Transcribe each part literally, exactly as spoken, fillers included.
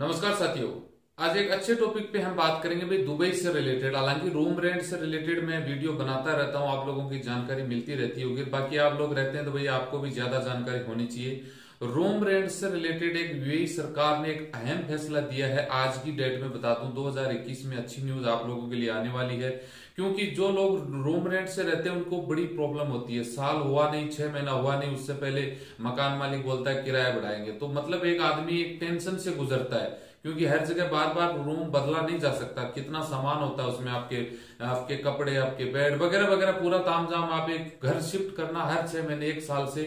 नमस्कार साथियों, आज एक अच्छे टॉपिक पे हम बात करेंगे भाई दुबई से रिलेटेड। हालांकि रूम रेंट से रिलेटेड मैं वीडियो बनाता रहता हूं, आप लोगों की जानकारी मिलती रहती होगी। बाकी आप लोग रहते हैं तो भाई आपको भी ज्यादा जानकारी होनी चाहिए। रूम रेंट से रिलेटेड एक यूएई सरकार ने एक अहम फैसला दिया है। आज की डेट में बता दूं दो हज़ार इक्कीस में अच्छी न्यूज आप लोगों के लिए आने वाली है, क्योंकि जो लोग रूम रेंट से रहते हैं उनको बड़ी प्रॉब्लम होती है। साल हुआ नहीं, छह महीना हुआ नहीं, उससे पहले मकान मालिक बोलता है किराया बढ़ाएंगे। तो मतलब एक आदमी एक टेंशन से गुजरता है, क्योंकि हर जगह बार बार रूम बदला नहीं जा सकता। कितना सामान होता है उसमें, आपके आपके कपड़े, आपके बेड वगैरह वगैरह, पूरा तामझाम। आप एक घर शिफ्ट करना हर छह महीने एक साल से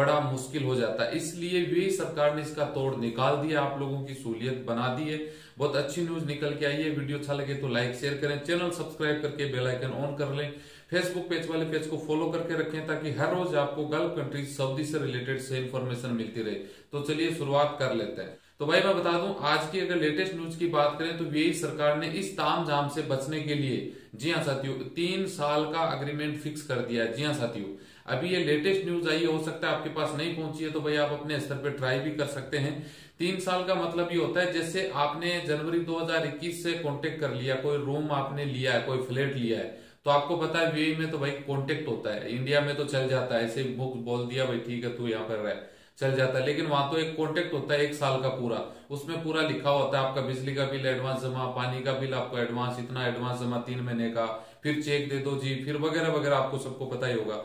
बड़ा मुश्किल हो जाता है। इसलिए यूएई सरकार ने इसका तोड़ निकाल दिया, आप लोगों की सहूलियत बना दी है। बहुत अच्छी न्यूज निकल के आई है। वीडियो अच्छा लगे तो लाइक शेयर करें, चैनल सब्सक्राइब करके बेल आइकन ऑन कर लें, फेसबुक पेज वाले पेज को फॉलो करके रखें, ताकि हर रोज आपको गल्फ कंट्रीज सऊदी से रिलेटेड से इन्फॉर्मेशन मिलती रहे। तो चलिए शुरुआत कर लेते हैं। तो भाई मैं बता दूं, आज की अगर लेटेस्ट न्यूज की बात करें तो यूएई सरकार ने इस तामझाम से बचने के लिए, जी हाँ साथियों, तीन साल का अग्रीमेंट फिक्स कर दिया है। जी हाँ साथियों, अभी ये लेटेस्ट न्यूज आई है, हो सकता है आपके पास नहीं पहुंची है, तो भाई आप अपने स्तर पे ट्राई भी कर सकते हैं। तीन साल का मतलब ये होता है, जैसे आपने जनवरी दो हज़ार इक्कीस से कॉन्टेक्ट कर लिया, कोई रूम आपने लिया है, कोई फ्लैट लिया है, तो आपको पता है यूएई में तो भाई कॉन्टेक्ट होता है। इंडिया में तो चल जाता है, ऐसे बुक बोल दिया भाई ठीक है तू यहाँ पर रह, चल जाता है। लेकिन वहां तो एक कॉन्ट्रैक्ट होता है एक साल का पूरा, उसमें पूरा लिखा होता है आपका बिजली का बिल एडवांस जमा, पानी का बिल आपको एडवांस इतना, एडवांस जमा तीन महीने का, फिर चेक दे दो जी, फिर वगैरह वगैरह, आपको सबको पता ही होगा।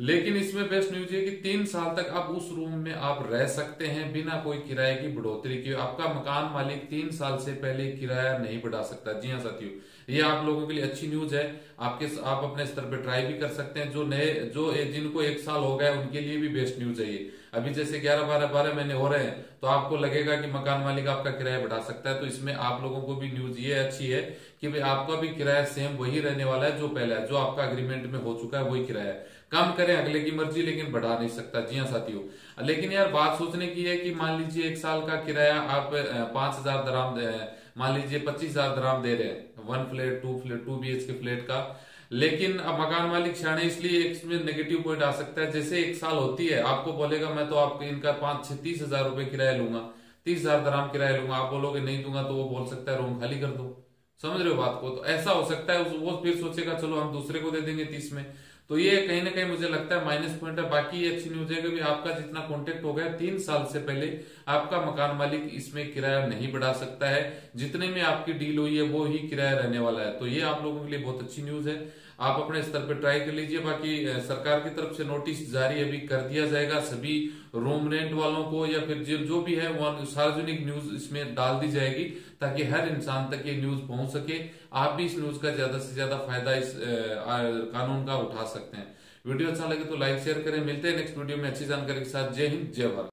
लेकिन इसमें बेस्ट न्यूज ये कि तीन साल तक आप उस रूम में आप रह सकते हैं बिना कोई किराए की बढ़ोतरी के। आपका मकान मालिक तीन साल से पहले किराया नहीं बढ़ा सकता। जी हाँ साथियों, ये आप लोगों के लिए अच्छी न्यूज है। आपके आप अपने स्तर पर ट्राई भी कर सकते हैं। जो नए जो जिनको एक साल हो गया उनके लिए भी बेस्ट न्यूज है ये। अभी जैसे ग्यारह बारह बारह महीने हो रहे हैं तो आपको लगेगा कि मकान मालिक आपका किराया बढ़ा सकता है। तो इसमें आप लोगों को भी न्यूज ये अच्छी है कि भाई आपका भी किराया सेम वही रहने वाला है जो पहले है, जो आपका अग्रीमेंट में हो चुका है वही किराया है। कम करें अगले की मर्जी, लेकिन बढ़ा नहीं सकता। जी हाँ साथियों, लेकिन यार बात सोचने की है कि मान लीजिए एक साल का किराया आप पांच हजार दराम, मान लीजिए पच्चीस हजार दराम दे रहे हैं one flat two flat two B H K flat का। लेकिन अब मकान मालिक शाणे, इसलिए इसमें नेगेटिव पॉइंट आ सकता है। जैसे एक साल होती है, आपको बोलेगा मैं तो आपके इनका पांच तीस हजार रुपए किराया लूंगा, तीस हजार दराम किराया लूंगा। आप बोलोगे नहीं दूंगा तो वो बोल सकता है रूम खाली कर दो, समझ रहे हो बात को। तो ऐसा हो सकता है, वो फिर सोचेगा चलो हम दूसरे को दे देंगे तीस में। तो ये कहीं ना कहीं मुझे लगता है माइनस पॉइंट है। बाकी ये अच्छी न्यूज है कि आपका जितना कॉन्ट्रैक्ट हो गया तीन साल से पहले, आपका मकान मालिक इसमें किराया नहीं बढ़ा सकता है। जितने में आपकी डील हुई है वो ही किराया रहने वाला है। तो ये आप लोगों के लिए बहुत अच्छी न्यूज है, आप अपने स्तर पर ट्राई कर लीजिए। बाकी सरकार की तरफ से नोटिस जारी अभी कर दिया जाएगा सभी रूम रेंट वालों को, या फिर जो भी है वो सार्वजनिक न्यूज इसमें डाल दी जाएगी, ताकि हर इंसान तक ये न्यूज पहुंच सके। आप भी इस न्यूज का ज्यादा से ज्यादा फायदा इस आ, कानून का उठा सकते हैं। वीडियो अच्छा लगे तो लाइक शेयर करें। मिलते हैं नेक्स्ट वीडियो में अच्छी जानकारी के साथ। जय हिंद, जय भारत।